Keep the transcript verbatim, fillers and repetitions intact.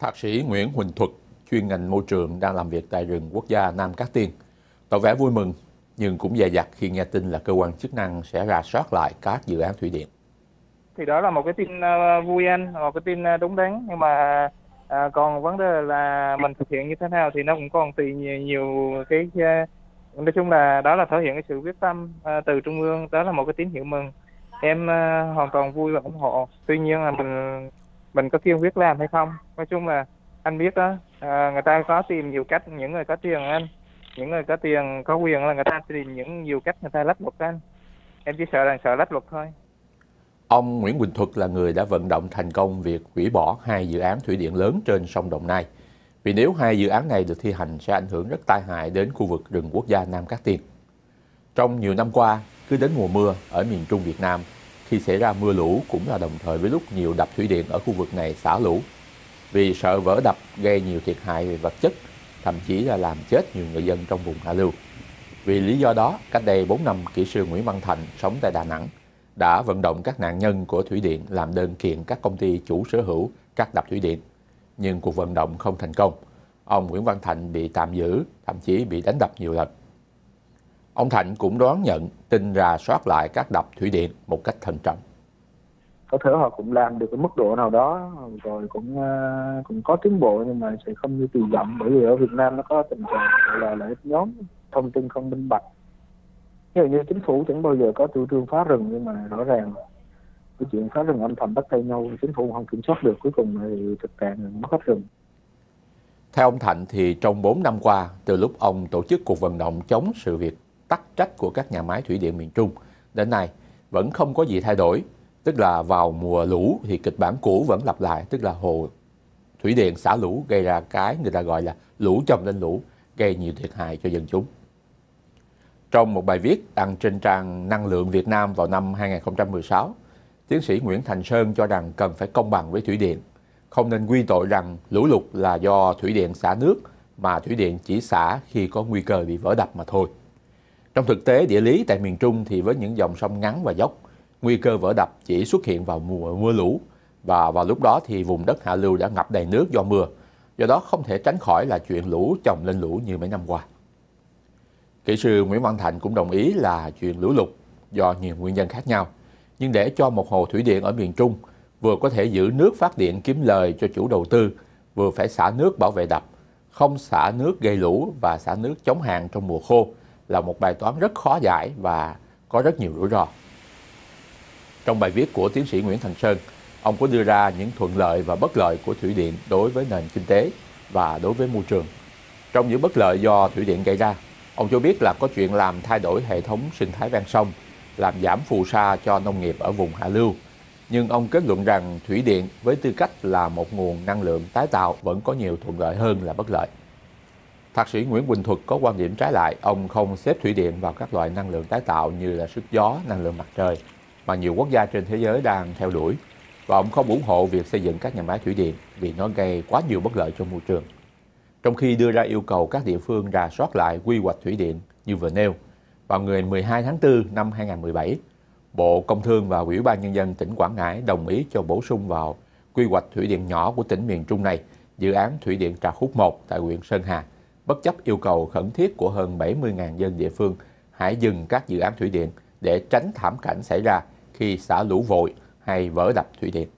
Thạc sĩ Nguyễn Huỳnh Thuật, chuyên ngành môi trường, đang làm việc tại Rừng Quốc gia Nam Cát Tiên, tỏ vẻ vui mừng nhưng cũng dè dặt khi nghe tin là cơ quan chức năng sẽ rà soát lại các dự án thủy điện. Thì đó là một cái tin vui anh, một cái tin đúng đắn, nhưng mà à, còn vấn đề là mình thực hiện như thế nào thì nó cũng còn tùy nhiều, nhiều cái. Nói chung là đó là thể hiện cái sự quyết tâm à, từ trung ương, đó là một cái tín hiệu mừng. Em à, hoàn toàn vui và ủng hộ. Tuy nhiên là mình mình có kiên quyết làm hay không. Nói chung là anh biết đó, à, người ta có tìm nhiều cách, những người có tiền anh, những người có tiền có quyền là người ta tìm những nhiều cách người ta lách luật anh. Em chỉ sợ là sợ lách luật thôi. Ông Nguyễn Quỳnh Thuật là người đã vận động thành công việc hủy bỏ hai dự án thủy điện lớn trên sông Đồng Nai. Vì nếu hai dự án này được thi hành sẽ ảnh hưởng rất tai hại đến khu vực Rừng Quốc gia Nam Cát Tiên. Trong nhiều năm qua, cứ đến mùa mưa ở miền Trung Việt Nam, khi xảy ra mưa lũ cũng là đồng thời với lúc nhiều đập thủy điện ở khu vực này xả lũ. Vì sợ vỡ đập gây nhiều thiệt hại về vật chất, thậm chí là làm chết nhiều người dân trong vùng hạ lưu. Vì lý do đó, cách đây bốn năm, kỹ sư Nguyễn Văn Thạnh sống tại Đà Nẵng đã vận động các nạn nhân của thủy điện làm đơn kiện các công ty chủ sở hữu các đập thủy điện. Nhưng cuộc vận động không thành công. Ông Nguyễn Văn Thạnh bị tạm giữ, thậm chí bị đánh đập nhiều lần. Ông Thạnh cũng đón nhận tin rà soát lại các đập thủy điện một cách thận trọng. Có thể họ cũng làm được cái mức độ nào đó, rồi cũng cũng có tiến bộ, nhưng mà sẽ không như kỳ vọng, bởi vì ở Việt Nam nó có tình trạng là lợi ích nhóm, thông tin không minh bạch. Ví dụ như chính phủ chẳng bao giờ có chủ trương phá rừng, nhưng mà rõ ràng cái chuyện phá rừng âm thầm bắt tay nhau, chính phủ không kiểm soát được, cuối cùng thì thực trạng mất hết rừng. Theo ông Thạnh thì trong bốn năm qua, từ lúc ông tổ chức cuộc vận động chống sự việc tắc trách của các nhà máy thủy điện miền Trung đến nay vẫn không có gì thay đổi, tức là vào mùa lũ thì kịch bản cũ vẫn lặp lại, tức là hồ thủy điện xả lũ gây ra cái người ta gọi là lũ chồng lên lũ, gây nhiều thiệt hại cho dân chúng. Trong một bài viết đăng trên trang Năng lượng Việt Nam vào năm hai nghìn không trăm mười sáu, tiến sĩ Nguyễn Thành Sơn cho rằng cần phải công bằng với thủy điện, không nên quy tội rằng lũ lụt là do thủy điện xả nước, mà thủy điện chỉ xả khi có nguy cơ bị vỡ đập mà thôi. Trong thực tế địa lý tại miền Trung thì với những dòng sông ngắn và dốc, nguy cơ vỡ đập chỉ xuất hiện vào mùa mưa lũ, và vào lúc đó thì vùng đất hạ lưu đã ngập đầy nước do mưa, do đó không thể tránh khỏi là chuyện lũ chồng lên lũ như mấy năm qua. Kỹ sư Nguyễn Văn Thạnh cũng đồng ý là chuyện lũ lụt do nhiều nguyên nhân khác nhau, nhưng để cho một hồ thủy điện ở miền Trung vừa có thể giữ nước phát điện kiếm lời cho chủ đầu tư, vừa phải xả nước bảo vệ đập, không xả nước gây lũ và xả nước chống hạn trong mùa khô là một bài toán rất khó giải và có rất nhiều rủi ro. Trong bài viết của tiến sĩ Nguyễn Thành Sơn, ông có đưa ra những thuận lợi và bất lợi của thủy điện đối với nền kinh tế và đối với môi trường. Trong những bất lợi do thủy điện gây ra, ông cho biết là có chuyện làm thay đổi hệ thống sinh thái ven sông, làm giảm phù sa cho nông nghiệp ở vùng hạ lưu. Nhưng ông kết luận rằng thủy điện với tư cách là một nguồn năng lượng tái tạo vẫn có nhiều thuận lợi hơn là bất lợi. Thạc sĩ Nguyễn Quỳnh Thuật có quan điểm trái lại, ông không xếp thủy điện vào các loại năng lượng tái tạo như là sức gió, năng lượng mặt trời mà nhiều quốc gia trên thế giới đang theo đuổi. Và ông không ủng hộ việc xây dựng các nhà máy thủy điện vì nó gây quá nhiều bất lợi cho môi trường. Trong khi đưa ra yêu cầu các địa phương rà soát lại quy hoạch thủy điện như vừa nêu, vào ngày mười hai tháng tư năm hai nghìn không trăm mười bảy, Bộ Công Thương và Ủy ban Nhân dân tỉnh Quảng Ngãi đồng ý cho bổ sung vào quy hoạch thủy điện nhỏ của tỉnh miền Trung này dự án thủy điện Trà một tại huyện Sơn Hà, bất chấp yêu cầu khẩn thiết của hơn bảy mươi nghìn dân địa phương hãy dừng các dự án thủy điện để tránh thảm cảnh xảy ra khi xả lũ vội hay vỡ đập thủy điện.